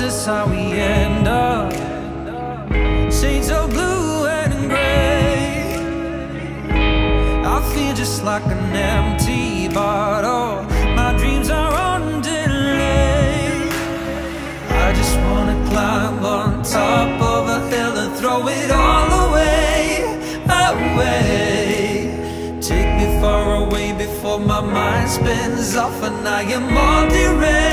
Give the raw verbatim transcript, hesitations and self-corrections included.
this is how we end up. Shades of blue and gray, I feel just like an empty bottle. My dreams are on delay. I just wanna climb on top of a hill and throw it all away, away. Take me far away before my mind spins off and I am all deranged.